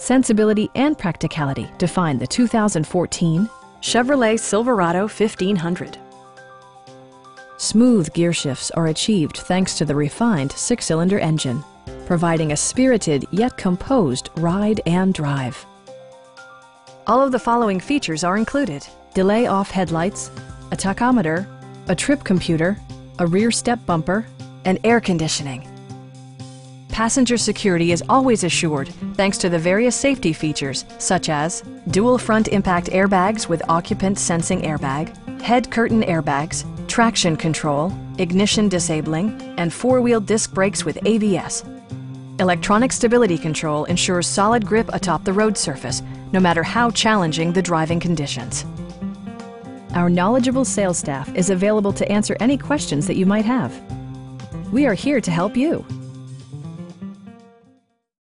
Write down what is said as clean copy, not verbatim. sensibility, and practicality define the 2014 Chevrolet Silverado 1500. Smooth gear shifts are achieved thanks to the refined six-cylinder engine, providing a spirited yet composed ride and drive. All of the following features are included: delay off headlights, a tachometer, a trip computer, a rear step bumper, and air conditioning. Passenger security is always assured thanks to the various safety features such as dual front impact airbags with occupant sensing airbag, head curtain airbags, traction control, ignition disabling, and four-wheel disc brakes with ABS. Electronic stability control ensures solid grip atop the road surface, no matter how challenging the driving conditions. Our knowledgeable sales staff is available to answer any questions that you might have. We are here to help you.